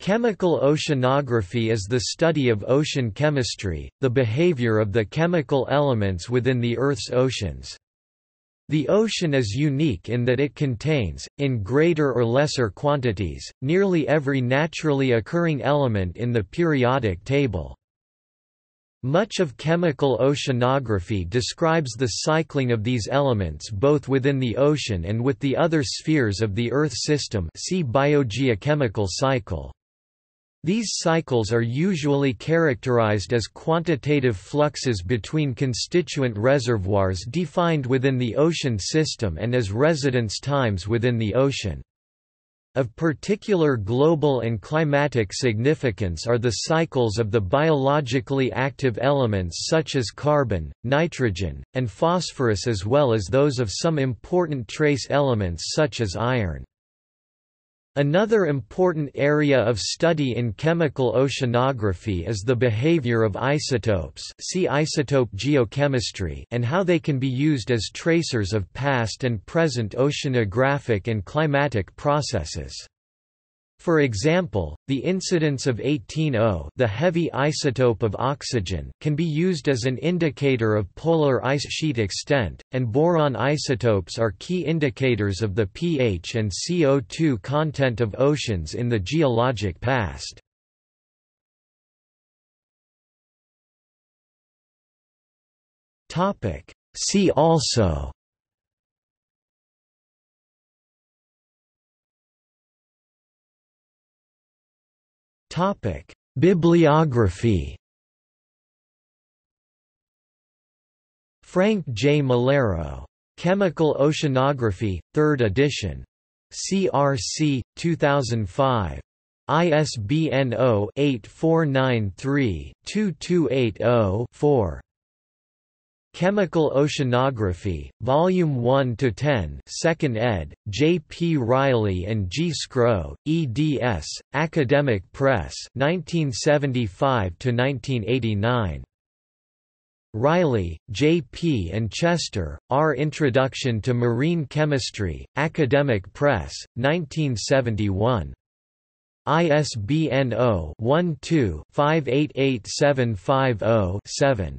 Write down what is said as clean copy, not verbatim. Chemical oceanography is the study of ocean chemistry, the behavior of the chemical elements within the Earth's oceans. The ocean is unique in that it contains, in greater or lesser quantities, nearly every naturally occurring element in the periodic table. Much of chemical oceanography describes the cycling of these elements both within the ocean and with the other spheres of the Earth system. See biogeochemical cycle. These cycles are usually characterized as quantitative fluxes between constituent reservoirs defined within the ocean system and as residence times within the ocean. Of particular global and climatic significance are the cycles of the biologically active elements such as carbon, nitrogen, and phosphorus, as well as those of some important trace elements such as iron. Another important area of study in chemical oceanography is the behavior of isotopes, see isotope geochemistry, and how they can be used as tracers of past and present oceanographic and climatic processes. For example, the incidence of 18O, the heavy isotope of oxygen, can be used as an indicator of polar ice sheet extent, and boron isotopes are key indicators of the pH and CO2 content of oceans in the geologic past. Topic: See also. Topic: Bibliography. Frank J. Malero. Chemical Oceanography, 3rd edition. CRC, 2005. ISBN 0-8493-2280-4. Chemical Oceanography, Volume 1–10, 2nd ed., J. P. Riley and G. Scrow, eds., Academic Press, 1975–1989. Riley, J. P. and Chester, R. Introduction to Marine Chemistry, Academic Press, 1971. ISBN 0-12-588750-7.